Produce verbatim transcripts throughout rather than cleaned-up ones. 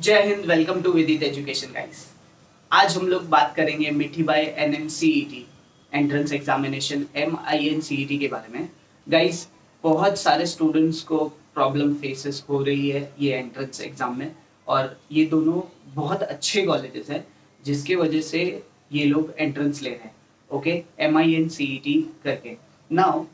जय Hind. Welcome to Vidit education guys. आज हम लोग बात करेंगे Mithibai NM CET entrance examination MIN CET के बारे में। गाइस बहुत सारे स्टूडेंट्स को प्रॉब्लम फेसेस हो रही है ये एंट्रेंस एग्जाम में, और ये दोनों बहुत अच्छे कॉलेजेस हैं जिसके वजह से ये लोग एंट्रेंस ले रहे हैं। ओके, एमआईएन सीईटी करके। नाउ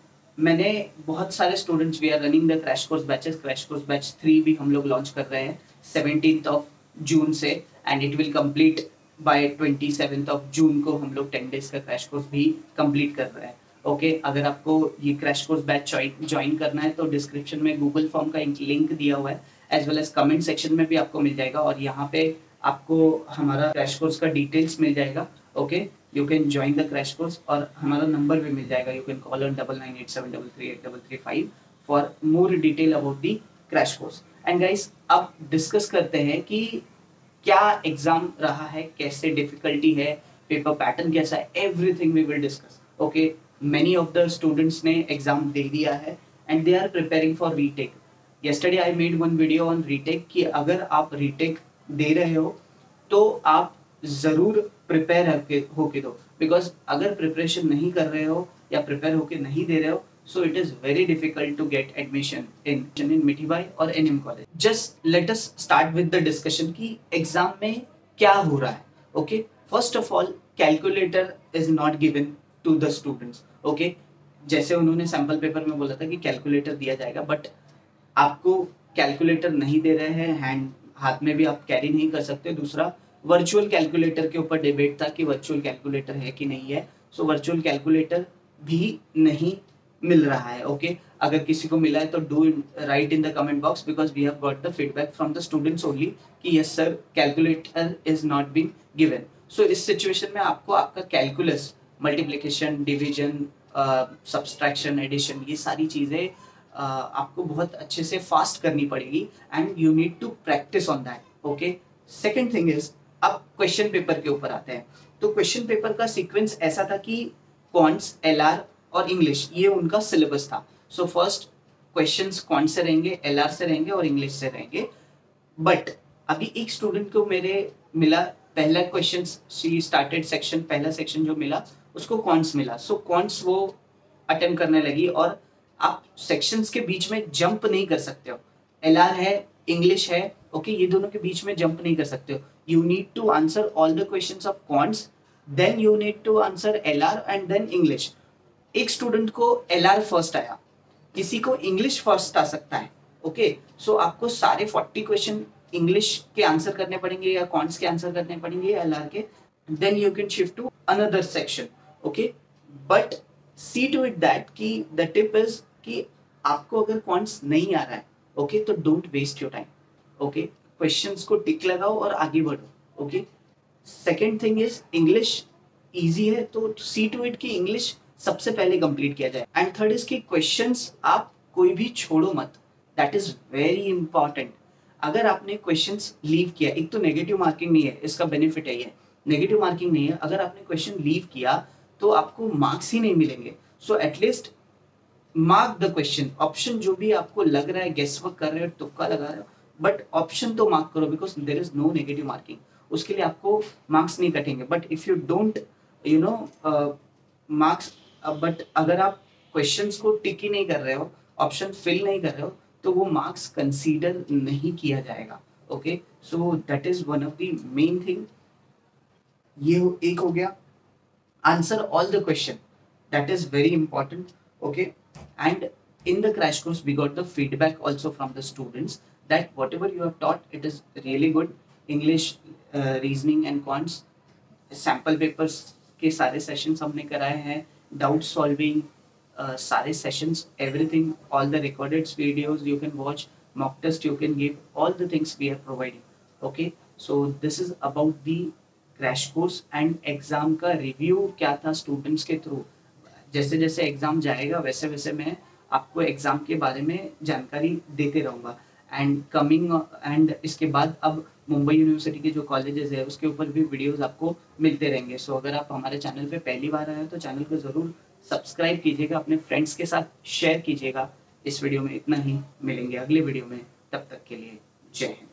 मैंने बहुत सारे students, we are running the crash course batches. Crash course batch three भी हम लोग लॉन्च कर रहे हैं सेवनटीन्थ ऑफ जून से, and it will complete by twenty seventh of June को हम लोग टेन डेज का क्रैश कोर्स भी कंप्लीट कर रहे हैं। ओके, अगर आपको ये क्रैश कोर्स बैच ज्वाइन करना है तो डिस्क्रिप्शन में गूगल फॉर्म का एक लिंक दिया हुआ है, as well as comment section में भी आपको मिल जाएगा, और यहाँ पे आपको हमारा क्रैश कोर्स का डिटेल्स मिल जाएगा। Okay, you can join the crash course, और हमारा नंबर भी मिल जाएगा। You can call on double nine eight seven double three eight double three five for more detail about the crash course. And guys अब discuss करते हैं कि क्या एग्जाम रहा है, कैसे डिफिकल्टी है, पेपर पैटर्न कैसा है, everything we will discuss. Okay, many of the students ने एग्जाम दे दिया है and they are preparing for retake. Yesterday I made one video on retake कि अगर आप रीटेक दे रहे हो तो आप जरूर प्रिपेयर होके दो, बिकॉज अगर प्रिपरेशन नहीं कर रहे हो या प्रिपेयर होके नहीं दे रहे हो, so it is very difficult to get admission in in Mithibai और NM college. Just let us start with the discussion कि एग्जाम में क्या हो रहा है। Okay, first of all, calculator is not given to the students. Okay, जैसे उन्होंने sample paper में बोला था कि कैलकुलेटर दिया जाएगा, बट आपको कैलकुलेटर नहीं दे रहे हैं, हैंड हाथ में भी आप कैरी नहीं कर सकते। दूसरा, वर्चुअल कैलकुलेटर के ऊपर डिबेट था कि वर्चुअल कैलकुलेटर है कि नहीं है, सो वर्चुअल कैलकुलेटर भी नहीं मिल रहा है। Okay, okay? अगर किसी को मिला है तो do write in the comment box, because we have got the feedback from the students only कि yes sir, calculator is not being given. So इस सिचुएशन में आपको आपका calculus, multiplication, division, subtraction, addition, ये सारी चीज़ें uh, आपको बहुत अच्छे से फास्ट करनी पड़ेगी, and you need to practice on that. Okay, second thing is, अब क्वेश्चन पेपर के ऊपर आते हैं। तो क्वेश्चन पेपर का सिक्वेंस ऐसा था कि क्वांट्स, एल आर और इंग्लिश, ये उनका सिलेबस था। सो फर्स्ट क्वेश्चंस क्वांट से रहेंगे, एलआर से रहेंगे और इंग्लिश से रहेंगे। बट अभी एक स्टूडेंट को मेरे मिला पहला क्वेश्चन, शी स्टार्टेड सेक्शन, पहला सेक्शन जो मिला उसको क्वांट्स मिला। सो so, क्वांट्स वो अटेम्प्ट करने लगी, और आप सेक्शंस के बीच में जंप नहीं कर सकते हो। एलआर है, इंग्लिश है, ओके okay, ये दोनों के बीच में जंप नहीं कर सकते हो। You need to answer all the questions of quants, then you need to answer LR and then English. एक स्टूडेंट को एलआर फर्स्ट आया, किसी को इंग्लिश फर्स्ट आ सकता है। Okay okay? सो so, आपको सारे चालीस क्वेश्चन इंग्लिश के आंसर करने पड़ेंगे या क्वांट्स के आंसर करने पड़ेंगे या एलआर के, then you can shift to another section. Okay, but see to it that कि द टिप इज कि आपको अगर क्वांट्स नहीं आ रहा है ओके okay? तो don't waste your time. Okay, questions को टिक लगाओ और आगे बढ़ो। Okay, second thing is, English easy है तो सी टू इट की इंग्लिश सबसे पहले कंप्लीट किया जाए। एंड थर्ड इज कि क्वेश्चंस आप कोई भी छोड़ो मत, दैट इज वेरी इंपॉर्टेंट। अगर आपने क्वेश्चंस लीव किया, एक तो नेगेटिव मार्किंग नहीं है, इसका बेनिफिट है ये, नेगेटिव मार्किंग नहीं है। अगर आपने क्वेश्चन लीव किया तो आपको मार्क्स ही नहीं मिलेंगे। So at least mark the question, option जो भी आपको लग रहा है, गेस वर्क कर रहे हो, तुक्का लगा रहे हो, बट ऑप्शन तो मार्क करो, because there is no negative marking. उसके लिए आपको मार्क्स नहीं कटेंगे। But if you don't you no marks, but अगर आप क्वेश्चंस को टिक ही नहीं कर रहे हो, ऑप्शन फिल नहीं कर रहे हो, तो वो मार्क्स कंसीडर नहीं किया जाएगा। Okay, so that is one of the main thing. ये हो, एक हो गया, answer all the question, that is very important. Okay, and in the crash course we got the feedback also from the students that whatever you have taught, it is really good. English, reasoning and quants, sample papers के सारे sessions हमने कराए हैं, doubt solving, uh, सारे sessions, everything, all the recorded videos you can watch, mock test you can give, all the things we are providing. Okay, so this is about the crash course and exam का review क्या था students के through. जैसे जैसे exam जाएगा वैसे वैसे मैं आपको एग्जाम के बारे में जानकारी देते रहूँगा। एंड कमिंग एंड इसके बाद अब मुंबई यूनिवर्सिटी के जो कॉलेजेस है उसके ऊपर भी वीडियोस आपको मिलते रहेंगे। सो so, अगर आप हमारे चैनल पे पहली बार आए हैं तो चैनल को ज़रूर सब्सक्राइब कीजिएगा, अपने फ्रेंड्स के साथ शेयर कीजिएगा। इस वीडियो में इतना ही, मिलेंगे अगले वीडियो में, तब तक के लिए जय हिंद।